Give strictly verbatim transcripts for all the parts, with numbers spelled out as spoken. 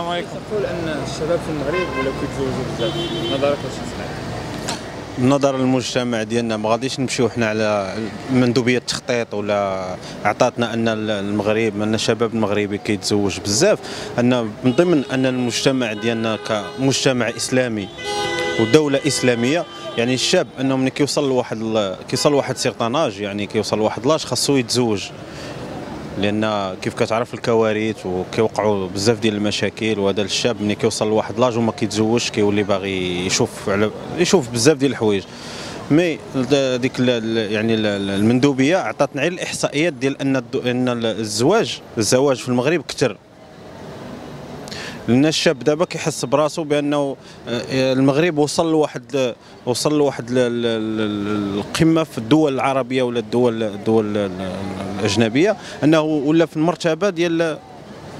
السلام عليكم. تقول ان الشباب في المغرب ولا كيتزوجوا بزاف، نظرك واش تصحيح؟ نظر المجتمع ديالنا ما غاديش نمشيو حنا على مندوبيه التخطيط ولا عطاتنا ان المغرب ان الشباب المغربي كيتزوج بزاف، ان من ضمن ان المجتمع ديالنا كمجتمع اسلامي ودوله اسلاميه، يعني الشاب انه ملي كيوصل لواحد كيوصل لواحد سيرطاناج، يعني كيوصل لواحد لاج خاصو يتزوج، لان كيف كتعرف الكوارث وكيوقعوا بزاف ديال المشاكل، وهذا الشاب ملي كيوصل لواحد لاج وما كيتزوجش كيولي باغي يشوف على يشوف بزاف ديال الحوايج. مي ديك يعني المندوبيه عطاتنا غير الاحصائيات ديال ان ان الزواج الزواج في المغرب كثر، لان الشاب دابا كيحس براسو بانه المغرب وصل لواحد وصل لواحد القمه في الدول العربيه ولا الدول الدول الاجنبيه، انه ولا في المرتبه ديال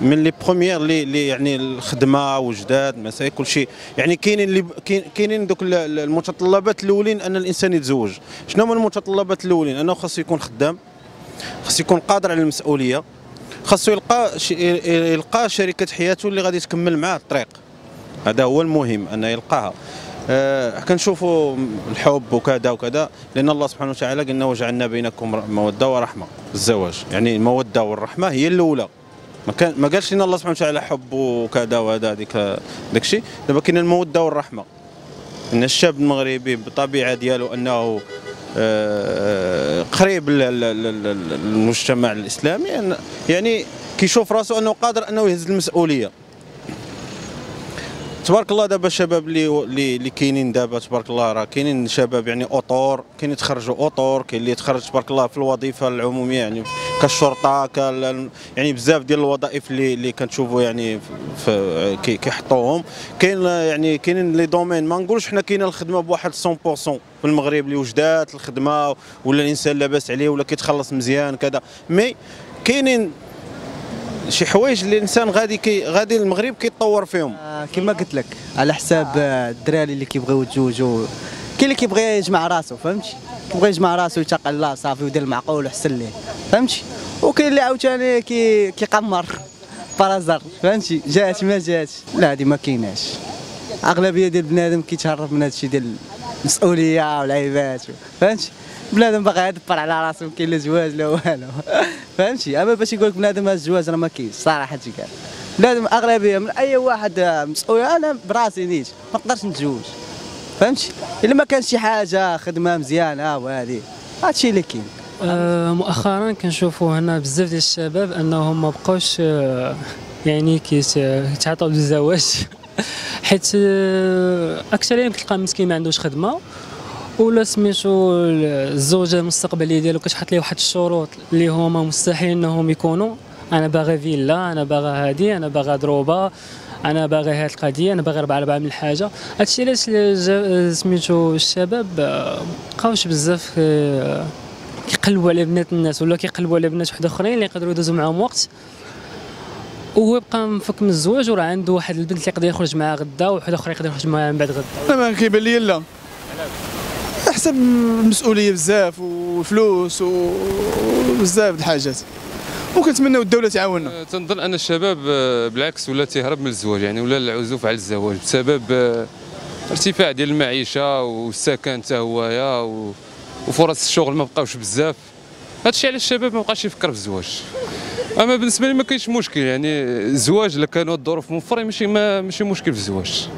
من لي بروميير لي يعني الخدمه وجداد مسائل كلشي، يعني كاينين اللي كاينين دوك المتطلبات الاولين ان الانسان يتزوج. شنو هما المتطلبات الاولين؟ انه خاصو يكون خدام، خاصو يكون قادر على المسؤوليه، خاصو يلقى يلقى شريكه حياته اللي غادي تكمل معاه الطريق، هذا هو المهم انه يلقاها. أه كنشوفوا الحب وكذا وكذا، لان الله سبحانه وتعالى قالنا وجعلنا بينكم موده ورحمه، الزواج يعني الموده والرحمه هي الاولى، ما كان ما قالش لنا الله سبحانه وتعالى حب وكذا وهذا هذيك داكشي، دابا كاين الموده والرحمه. ان الشاب المغربي بالطبيعه ديالو انه أه قريب للمجتمع الاسلامي، يعني كيشوف راسو انه قادر انه يهز المسؤوليه. تبارك الله دابا الشباب اللي اللي كاينين دابا تبارك الله راه كاينين شباب يعني اطور، كاين يتخرجوا اطور، كاين اللي يتخرج تبارك الله في الوظيفه العموميه يعني كالشرطه كال يعني بزاف ديال الوظائف اللي اللي كنشوفوا يعني كيحطوهم، كاين يعني كاينين لي دومين ما نقولش حنا كاينه الخدمه بواحد مية بالمية في المغرب اللي وجدات الخدمه ولا الانسان لاباس عليه ولا كيتخلص مزيان كذا، مي كاينين شي حوايج اللي الانسان غادي كي غادي المغرب كيتطور فيهم. آه كما قلت لك على حساب الدراري اللي كيبغيو يتزوجوا، كاين اللي كيبغي يجمع راسو فهمتي، كيبغي يجمع راسو يتقى الله صافي ويدير المعقول وحسن ليه فهمتي، وكاين اللي عاوتاني كي كيقمر برازر فهمتي، جات ما جاتش لا هذه ما كايناش. اغلبيه ديال بنادم كيتهرب من هادشي ديال المسؤوليه والعيبات فهمتي، بنادم باغي يدبر على راسو ما كاين لا زواج لا والو فهمتي. اما باش يقول لك بنادم هذا الزواج راه ما كاينش صراحه كاع، بنادم اغلبيه من اي واحد مسؤول، انا براسي نيت ما نقدرش نتزوج فهمتي، الا ما كانش شي حاجه خدمه مزيانه وهذه هادشي اللي كاين. أه مؤخرا كنشوفوا هنا بزاف ديال الشباب انهم ما بقاوش يعني كيتعاطوا للزواج، حيت اكثريا كتلقى مسكين ما عندوش خدمه ولا سميتو الزوجه المستقبليه ديالو كتحط ليه واحد الشروط اللي هما مستحيل انهم يكونوا، انا باغي فيلا، انا باغي هادي، انا باغي ضروبه، انا باغي هاد القضيه، انا باغي ربعه ربعه من الحاجه. هادشي علاش سميتو الشباب مابقاوش بزاف كيقلبوا على بنات الناس ولا كيقلبوا على بنات واحد اخرين اللي يقدروا يدوزوا معاهم وقت، وهو يبقى مفك من الزواج وراه عنده واحد البنت اللي يقدر يخرج معها غدا وواحد اخر يقدر يخرج معها من بعد غدا. ما كيبان لي لا حسب المسؤوليه بزاف وفلوس وبزاف د الحاجات، وكنتمناو الدوله تعاوننا. تنظن ان الشباب بالعكس ولا تيهرب من الزواج، يعني ولا العزوف على الزواج بسبب ارتفاع ديال المعيشه والسكن حتى هويا وفرص الشغل ما بقاوش بزاف، هادشي علاش الشباب ما بقاش يفكر في الزواج. اما بالنسبه لي ما كاينش مشكل، يعني الزواج الا كانوا الظروف موفره ماشي ماشي مشكل في الزواج.